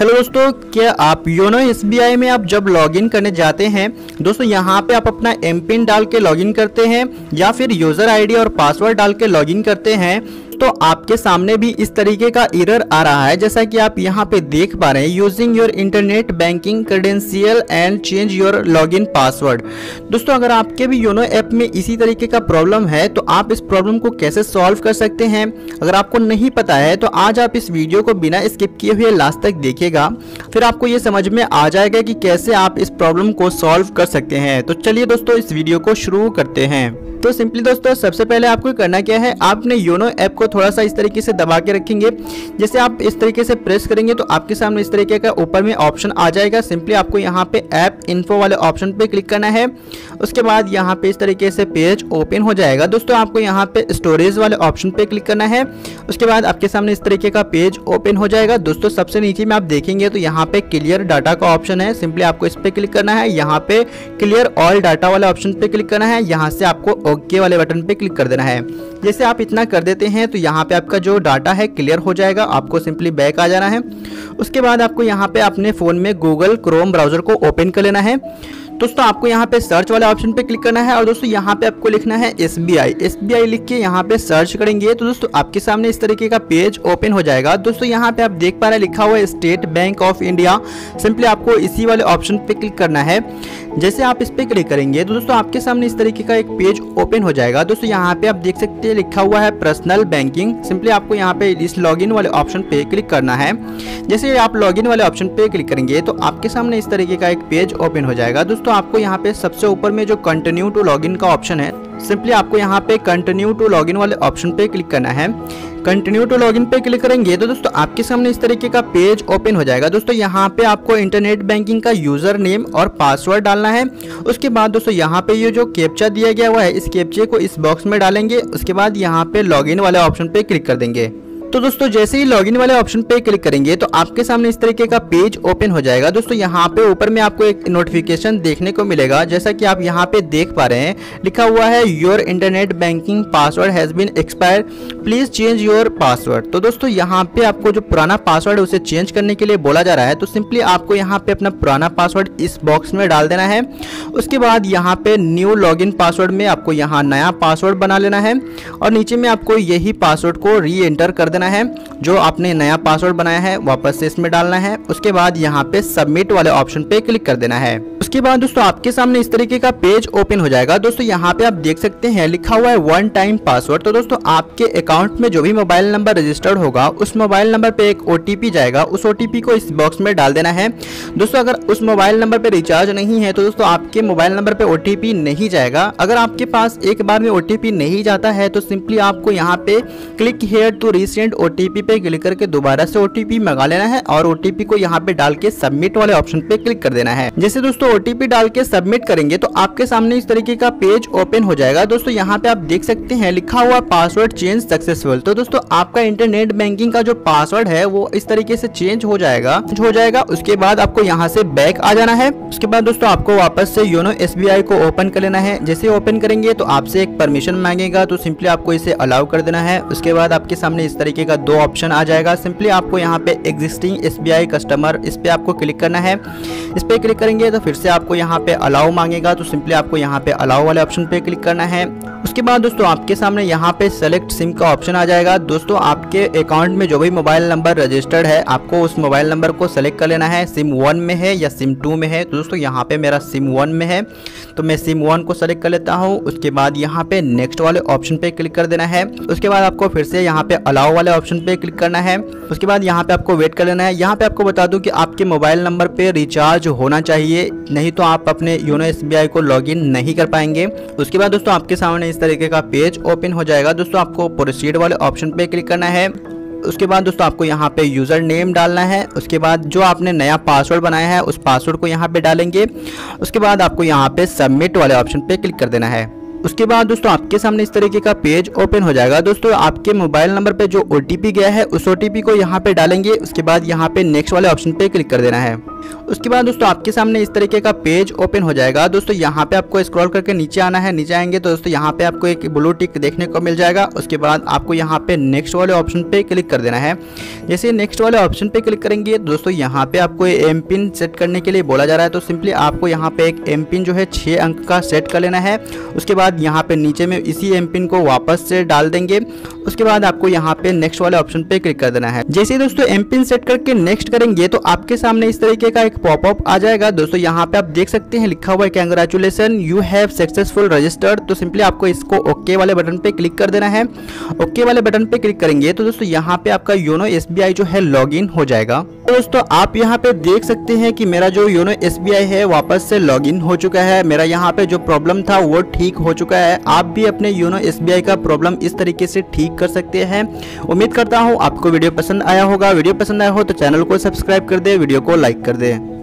Hello दोस्तों, क्या आप योनो SBI में आप जब लॉगिन करने जाते हैं दोस्तों, यहाँ पे आप अपना एमपिन डाल के लॉगिन करते हैं या फिर यूज़र आईडी और पासवर्ड डाल के लॉगिन करते हैं तो आपके सामने भी इस तरीके का एरर आ रहा है जैसा कि आप यहाँ पे देख पा रहे हैं। Using your internet banking credential and change your login password. दोस्तों, अगर आपके भी योनो ऐप में इसी तरीके का प्रॉब्लम है तो आप इस प्रॉब्लम को कैसे सॉल्व कर सकते हैं, अगर आपको नहीं पता है तो आज आप इस वीडियो को बिना स्किप किए हुए लास्ट तक देखिएगा, फिर आपको ये समझ में आ जाएगा कि कैसे आप इस प्रॉब्लम को सॉल्व कर सकते हैं। तो चलिए दोस्तों, इस वीडियो को शुरू करते हैं। तो सिंपली दोस्तों, सबसे पहले आपको करना क्या है, आपने योनो ऐप को थोड़ा सा इस तरीके से दबा के रखेंगे। जैसे आप इस तरीके से प्रेस करेंगे तो आपके सामने इस तरीके का ऊपर में ऑप्शन आ जाएगा। सिंपली आपको यहाँ पे ऐप इन्फो वाले ऑप्शन पे क्लिक करना है। उसके बाद यहाँ पे इस तरीके से पेज ओपन हो जाएगा। दोस्तों, आपको यहाँ पे स्टोरेज वाले ऑप्शन पे क्लिक करना है। उसके बाद आपके सामने इस तरीके का पेज ओपन हो जाएगा। दोस्तों, सबसे नीचे में आप देखेंगे तो यहाँ पे क्लियर डाटा का ऑप्शन है। सिंपली आपको इस पर क्लिक करना है। यहाँ पे क्लियर ऑल डाटा वाले ऑप्शन पे क्लिक करना है। यहाँ से आपको ओके वाले बटन पे क्लिक कर देना है। जैसे आप इतना कर देते हैं तो यहाँ पे आपका जो डाटा है क्लियर हो जाएगा। आपको सिंपली बैक आ जाना है। उसके बाद आपको यहाँ पे अपने फ़ोन में गूगल क्रोम ब्राउज़र को ओपन कर लेना है। दोस्तों, आपको यहाँ पे सर्च वाले ऑप्शन पे क्लिक करना है और दोस्तों यहाँ पे आपको लिखना है SBI लिख के यहाँ पे सर्च करेंगे तो दोस्तों आपके सामने इस तरीके का पेज ओपन हो जाएगा। दोस्तों, यहाँ पे आप देख पा रहे लिखा हुआ है State Bank of India. Simply आपको इसी वाले ऑप्शन पे क्लिक करना है। जैसे आप इस पर क्लिक करेंगे तो दोस्तों आपके सामने इस तरीके का एक पेज ओपन हो जाएगा। दोस्तों, यहाँ पे आप देख सकते हैं लिखा हुआ है पर्सनल बैंकिंग। सिंपली आपको यहाँ पे इस लॉगिन वाले ऑप्शन पे क्लिक करना है। जैसे आप लॉगिन वाले ऑप्शन पे क्लिक करेंगे तो आपके सामने इस तरीके का एक पेज ओपन हो जाएगा। दोस्तों, आपको यहाँ पे सबसे ऊपर में जो कंटिन्यू टू लॉगिन का ऑप्शन है, सिंपली आपको यहाँ पे कंटिन्यू टू लॉगिन वाले ऑप्शन पे क्लिक करना है। कंटिन्यू टू लॉगिन पे क्लिक करेंगे तो दोस्तों आपके सामने इस तरीके का पेज ओपन हो जाएगा। दोस्तों, यहाँ पे आपको इंटरनेट बैंकिंग का यूज़र नेम और पासवर्ड डालना है। उसके बाद दोस्तों यहाँ पे ये जो कैप्चा दिया गया हुआ है, इस कैप्चे को इस बॉक्स में डालेंगे। उसके बाद यहाँ पे लॉगिन वाले ऑप्शन पे क्लिक कर देंगे। तो दोस्तों, जैसे ही लॉगिन वाले ऑप्शन पे क्लिक करेंगे तो आपके सामने इस तरीके का पेज ओपन हो जाएगा। दोस्तों, यहाँ पे ऊपर में आपको एक नोटिफिकेशन देखने को मिलेगा। जैसा कि आप यहाँ पे देख पा रहे हैं लिखा हुआ है your internet banking password has been expire, please change your password. तो दोस्तों, यहाँ पे आपको जो पुराना पासवर्ड है उसे चेंज करने के लिए बोला जा रहा है। तो सिंपली आपको यहाँ पे अपना पुराना पासवर्ड इस बॉक्स में डाल देना है। उसके बाद यहाँ पे न्यू लॉगिन पासवर्ड में आपको यहाँ नया पासवर्ड बना लेना है और नीचे में आपको यही पासवर्ड को री एंटर कर है, जो आपने नया पासवर्ड बनाया है वापस से इसमें डालना है। उसके बाद यहाँ पे सबमिट वाले ऑप्शन पे क्लिक कर देना है। उसके बाद दोस्तों आपके सामने इस तरीके का पेज ओपन हो जाएगा। दोस्तों, यहाँ पे आप देख सकते हैं लिखा हुआ है वन टाइम पासवर्ड। तो दोस्तों आपके अकाउंट में जो भी मोबाइल नंबर रजिस्टर्ड होगा उस मोबाइल नंबर पे एक OTP जाएगा। उस OTP को इस बॉक्स में डाल देना है। दोस्तों, अगर उस मोबाइल नंबर पे रिचार्ज नहीं है तो दोस्तों आपके मोबाइल नंबर पे OTP नहीं जाएगा। अगर आपके पास एक बार में OTP नहीं जाता है तो सिंपली आपको यहाँ पे click here to resend OTP पे क्लिक करके दोबारा से OTP मंगा लेना है और OTP को यहाँ पे डाल के सबमिट वाले ऑप्शन पे क्लिक कर देना है। जैसे दोस्तों OTP डाल के सबमिट करेंगे तो आपके सामने इस तरीके का पेज ओपन हो जाएगा। दोस्तों, यहाँ पे आप देख सकते हैं लिखा हुआ पासवर्ड चेंज सक्सेसफुल। तो दोस्तों आपका इंटरनेट बैंकिंग का जो पासवर्ड है वो इस तरीके से चेंज हो जाएगा। उसके बाद आपको यहाँ से बैक आ जाना है। उसके बाद दोस्तों आपको वापस से योनो SBI को ओपन कर लेना है। जैसे ओपन करेंगे तो आपसे एक परमिशन मांगेगा, तो सिंपली आपको इसे अलाउ कर देना है। उसके बाद आपके सामने इस तरीके का दो ऑप्शन आ जाएगा। सिंपली आपको यहाँ पे एग्जिस्टिंग SBI कस्टमर, इस पे आपको क्लिक करना है। इस पे क्लिक करेंगे तो फिर से आपको यहाँ पे अलाउ मांगेगा, तो सिंपली आपको यहाँ पे अलाउ वाले ऑप्शन पे क्लिक करना है। उसके बाद दोस्तों आपके सामने यहाँ पे सेलेक्ट सिम का ऑप्शन आ जाएगा। दोस्तों, आपके अकाउंट में जो भी मोबाइल नंबर रजिस्टर्ड है आपको उस मोबाइल नंबर को सेलेक्ट कर लेना है। SIM 1 में है या SIM 2 में है। तो दोस्तों यहाँ पे मेरा SIM 1 में है तो मैं SIM 1 को सेलेक्ट कर लेता हूँ। उसके बाद यहाँ पे नेक्स्ट वाले ऑप्शन पे क्लिक कर देना है। उसके बाद आपको फिर से यहाँ पे अलाउ वाले ऑप्शन पे क्लिक करना है। उसके बाद यहाँ पे आपको वेट कर लेना है। यहाँ पे आपको बता दूं कि आपके मोबाइल नंबर पे रिचार्ज होना चाहिए, नहीं तो आप अपने योनो SBI को लॉगिन नहीं कर पाएंगे। उसके बाद दोस्तों आपके सामने इस तरीके का पेज ओपन हो जाएगा। दोस्तों, आपको प्रोसीड वाले ऑप्शन पे क्लिक करना है। उसके बाद दोस्तों आपको यहाँ पे यूज़र नेम डालना है। उसके बाद जो आपने नया पासवर्ड बनाया है उस पासवर्ड को यहाँ पे डालेंगे। उसके बाद आपको यहाँ पे सबमिट वाले ऑप्शन पे क्लिक कर देना है। उसके बाद दोस्तों आपके सामने इस तरीके का पेज ओपन हो जाएगा। दोस्तों, आपके मोबाइल नंबर पे जो OTP गया है उस OTP को यहाँ पे डालेंगे। उसके बाद यहाँ पे नेक्स्ट वाले ऑप्शन पे क्लिक कर देना है। उसके बाद दोस्तों आपके सामने इस तरीके का पेज ओपन हो जाएगा। दोस्तों यहाँ पे आपको स्क्रॉल करके नीचे आना है। नीचे आएंगे तो दोस्तों यहाँ पे आपको एक ब्लू टिक देखने को मिल जाएगा। उसके बाद आपको यहाँ पे नेक्स्ट वाले ऑप्शन पे क्लिक कर देना है। जैसे नेक्स्ट वाले ऑप्शन पे क्लिक करेंगे दोस्तों यहाँ पे आपको एम पिन सेट करने के लिए बोला जा रहा है, तो सिंपली आपको यहाँ पे एक एम पिन जो है 6 अंक का सेट कर लेना है। उसके बाद यहाँ पे नीचे में इसी एम पिन को वापस से डाल देंगे। उसके बाद आपको यहाँ पे नेक्स्ट वाले ऑप्शन पे क्लिक कर देना है। जैसे दोस्तों एम पिन सेट करके नेक्स्ट करेंगे तो आपके सामने इस तरीके का पॉपअप आ जाएगा। दोस्तों यहाँ पे आप देख सकते हैं लिखा हुआ है congratulation you have successful registered. तो सिंपली आपको इसको ओके वाले बटन पे क्लिक कर देना है। ओके वाले बटन पे क्लिक करेंगे तो दोस्तों यहाँ पे आपका योनो एसबीआई जो है लॉगिन हो जाएगा। तो दोस्तों आप यहाँ पे देख सकते हैं कि मेरा जो योनो एसबीआई है वापस से लॉगिन हो चुका है। मेरा यहाँ पे जो प्रॉब्लम था वो ठीक हो चुका है। आप भी अपने योनो एसबीआई का प्रॉब्लम इस तरीके से ठीक कर सकते हैं। उम्मीद करता हूँ आपको वीडियो पसंद आया होगा। वीडियो पसंद आया हो तो चैनल को सब्सक्राइब कर दे, वीडियो को लाइक कर दे।